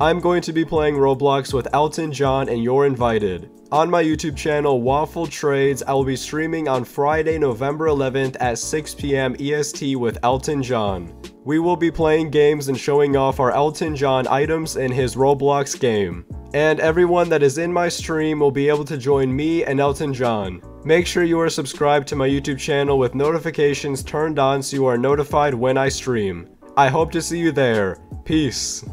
I'm going to be playing Roblox with Elton John and you're invited. On my YouTube channel, Waffle Trades, I will be streaming on Friday, November 11th at 6 p.m. EST with Elton John. We will be playing games and showing off our Elton John items in his Roblox game. And everyone that is in my stream will be able to join me and Elton John. Make sure you are subscribed to my YouTube channel with notifications turned on so you are notified when I stream. I hope to see you there. Peace.